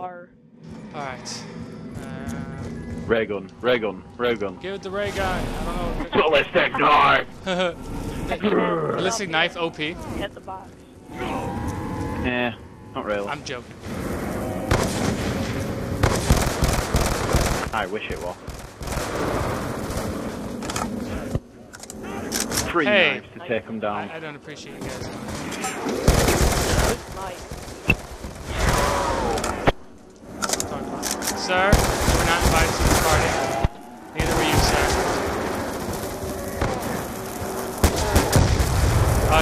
R. Alright. Ray gun. Give it the ray gun. I don't know. Ballistic knife! Ballistic knife, OP. Hit the box. Eh, not really. I'm joking. I wish it was. Three knives to take them down. I don't appreciate you guys. Sir, we're not invited to the party. Neither were you, sir.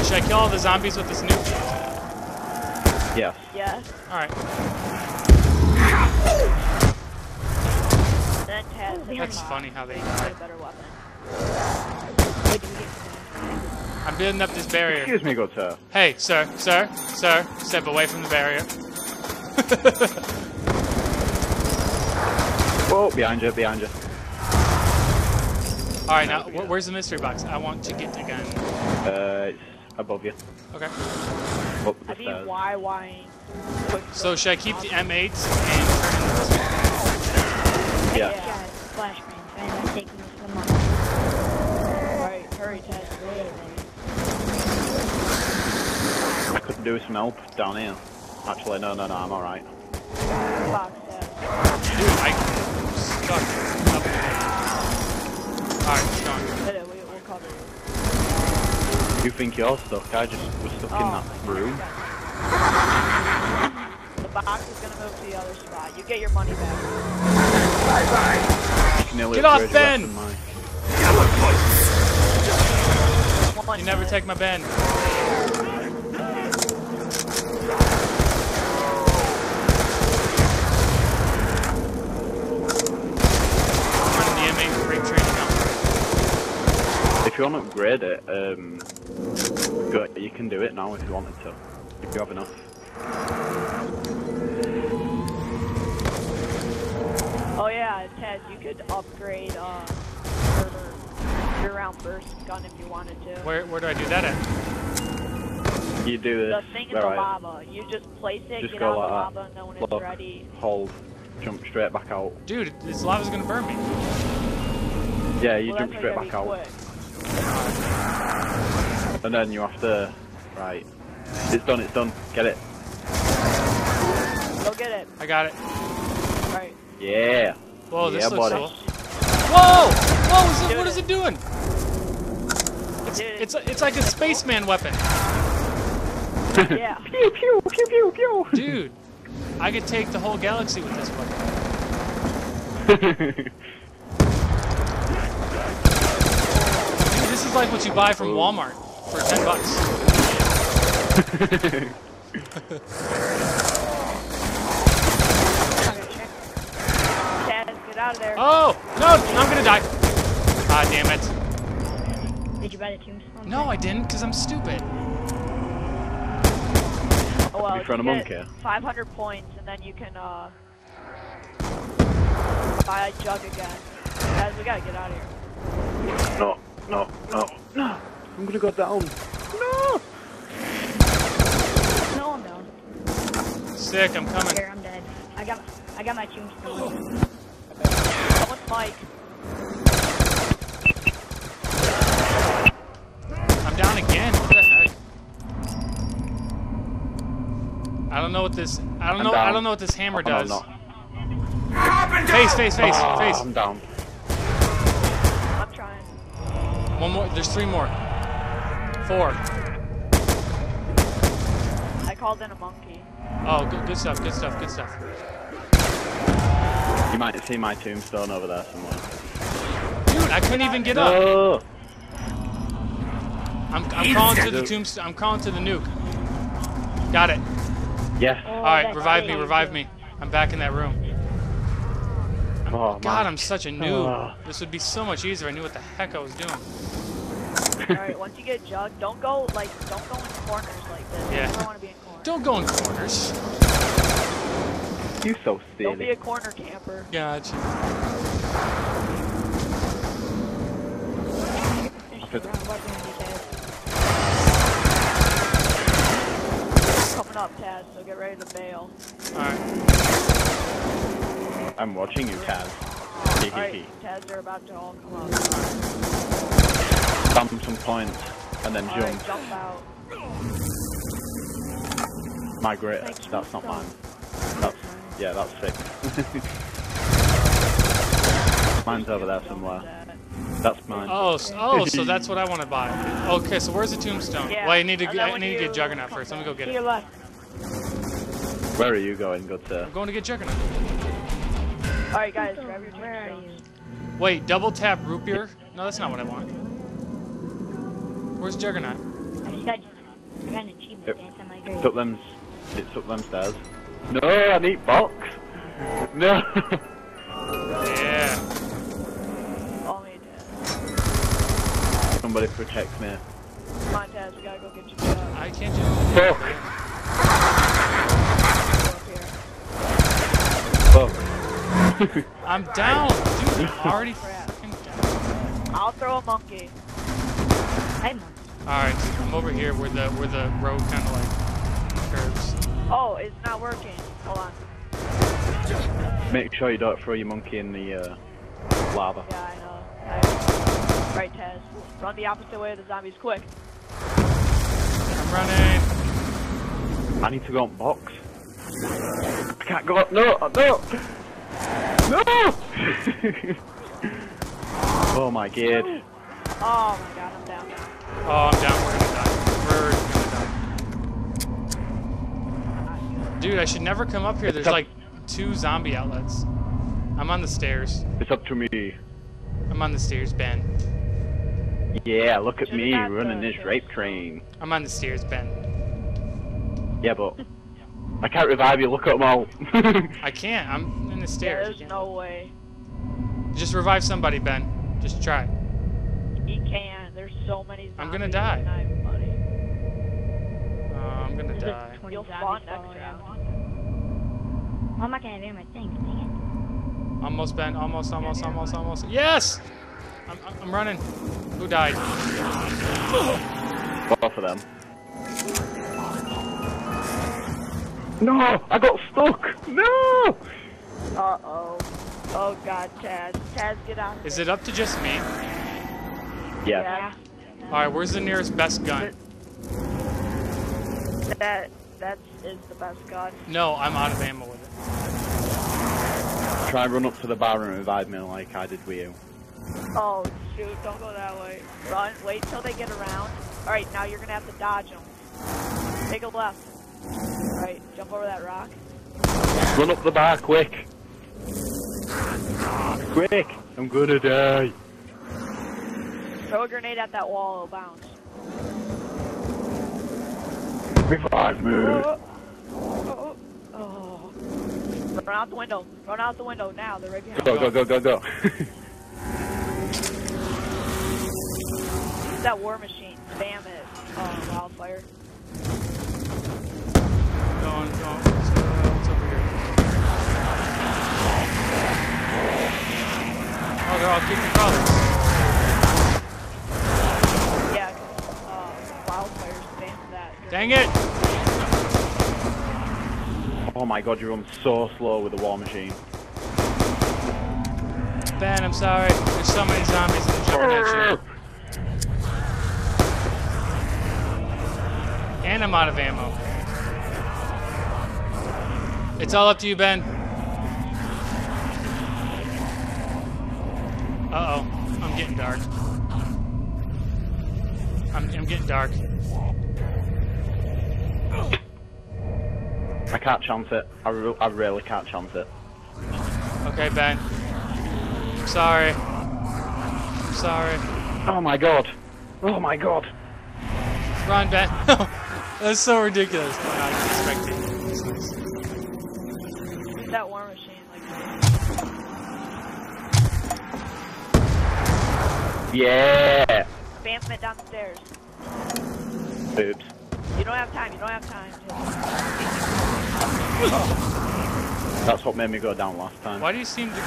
Should I kill all the zombies with this nuke? Yes. Yeah. Alright. That's funny how they die. I'm building up this barrier. Excuse me, good sir. Hey, sir, step away from the barrier. Oh, behind you. Alright, now, where's the mystery box? I want to get the gun. It's above you. Okay. Have you YYing? So, should I keep the M8s and turn in the mystery box? Yeah. Flashbang, I'm taking this from my... Alright, hurry, Taz. I could do some help down here. Actually, no, I'm alright. Dude, I'm stuck. Alright, we'll cover it. You think you're stuck? I just was stuck in that room. The box is gonna move to the other spot. You get your money back. Bye-bye! Get off, Ben! You never take my Ben. If you want to upgrade it, you can do it now if you wanted to, if you have enough. Oh yeah, Taz, you could upgrade your round burst gun if you wanted to. Where do I do that at? You do this. The thing in the lava. You just place it, just get out of the lava, and when it's ready. Hold, jump straight back out. Dude, this lava's gonna burn me. Yeah, you jump straight back out. And then you have to... Right. It's done. Get it. Go get it. I got it. Right. Yeah. Whoa, this looks cool. Whoa! What is it doing? It's like a spaceman weapon. Yeah. Pew, pew, pew, pew, pew. Dude, I could take the whole galaxy with this weapon. This is like what you buy from Walmart for $10. Dad, get out of there. Oh! No! I'm gonna die! Ah, damn it. Did you buy the tombstone? No, I didn't, because I'm stupid. Oh, well, you get 500 points, and then you can, buy a jug again. Guys, we gotta get out of here. No. I'm gonna go down. No, I'm down. Sick, I'm coming. Here, I'm dead. I got my tombstone. Someone's Mike. I'm down again. What the heck? I don't know what this hammer does. Face. I'm down. One more. There's three more. Four. I called in a monkey. Oh, good stuff. You might see my tombstone over there somewhere. Dude, I couldn't even get up. I'm calling to the tombstone. I'm calling to the nuke. Got it. Yes. All right, revive me. I'm back in that room. Oh, God, Mike. I'm such a noob. This would be so much easier. I knew what the heck I was doing. Alright, once you get jugged, don't go in corners like this. Yeah. You don't want to be in corners. Don't go in corners. You so silly. Don't be a corner camper. Gotcha. Coming up, Taz, so get ready to bail. Alright. I'm watching you, Taz. Alright, Taz are about to all come out. Thumb some points, and then all jump. Right, jump out. Migrate, that's not mine. That's, yeah, that's sick. Mine's over there somewhere. That's mine. Oh, so that's what I want to buy. Okay, so where's the tombstone? Yeah. Well, I need to get Juggernaut first. Let me go get it. Left. Where are you going, good sir? I'm going to get Juggernaut. Alright guys, grab your tombstones. Wait, double tap root beer? No, that's not what I want. Where's Juggernaut? It's up them stairs. No, I need box. No. Yeah. Somebody protect me. Come on, Taz, we gotta go get your job. I can't just... Fuck! Fuck. I'm down! Dude, I'm already fucking down. I'll throw a monkey. Hey, monkey. Alright, so come over here where the road kind of like curves. Oh, it's not working. Hold on. Make sure you don't throw your monkey in the lava. Yeah, I know. Right, Taz. Run the opposite way of the zombies, quick. I'm running. I need to go on box. I can't go up. No, no, no! Oh my god. Oh my god, I'm down. Oh, I'm down. We're gonna die. We're gonna die. Dude, I should never come up here. There's like 2 zombie outlets. I'm on the stairs. It's up to me. I'm on the stairs, Ben. Yeah, look at me running this rape train. I'm on the stairs, Ben. Yeah, but I can't revive you. Look at them all. I can't. I'm in the stairs. Yeah, there's no way. Just revive somebody, Ben. Just try. He can't. There's so many. I'm gonna die. I'm gonna die. You'll fall next round. I'm not gonna do my thing. Dang it. Almost, Ben. Almost. Yes! I'm running. Who died? Both of them. No! I got stuck! No! Uh-oh. Oh, God, Taz. Taz, get out. Is it up to just me? Yeah. Alright, where's the nearest best gun? That is the best gun. No, I'm out of ammo with it. Try and run up to the bar and revive me like I did with you. Oh shoot, don't go that way. Run, wait till they get around. Alright, now you're gonna have to dodge them. Take a left. Alright, jump over that rock. Run up the bar, quick! Quick! I'm gonna die! Throw a grenade at that wall, it'll bounce. Revive me! Run out the window. Run out the window now. They're right behind. Go. Use that war machine. Spam it. Oh, wildfire. Going. What's over here? Oh, they're all keeping problems. Yeah, wildfire spam that. Dang it! Oh my god, you run so slow with the war machine. Ben, I'm sorry. There's so many zombies in the juggernaut. And I'm out of ammo. It's all up to you, Ben. Uh-oh. I'm getting dark. I'm getting dark. I can't chance it. I really can't chance it. Okay, Ben. I'm sorry. I'm sorry. Oh my god. Oh my god. Run, Ben. That's so ridiculous. I was expecting. That war machine, like. Yeah. Bam it downstairs. Oops. You don't have time. That's what made me go down last time. Why do you seem to be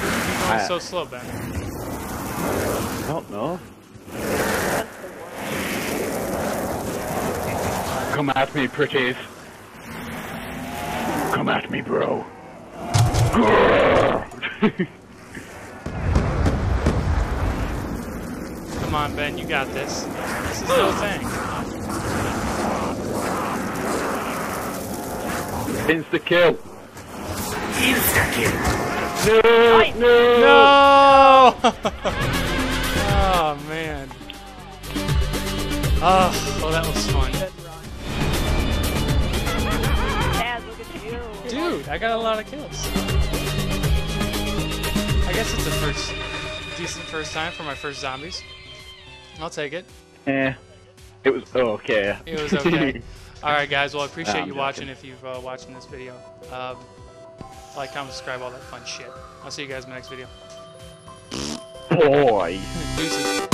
going so slow, Ben? I don't know. Come at me, pretties. Come at me, bro. Come on, Ben, you got this. This is no thing. Insta-kill. Insta-kill. No! Right. No! Oh, man. Oh, well, that was fun. Dude, I got a lot of kills. I guess it's a decent first time for my first zombies. I'll take it. Eh, it was okay. It was okay. All right, guys. Well, I appreciate you watching. If you've watching this video, like, comment, subscribe, all that fun shit. I'll see you guys in the next video. Boy. Deuces.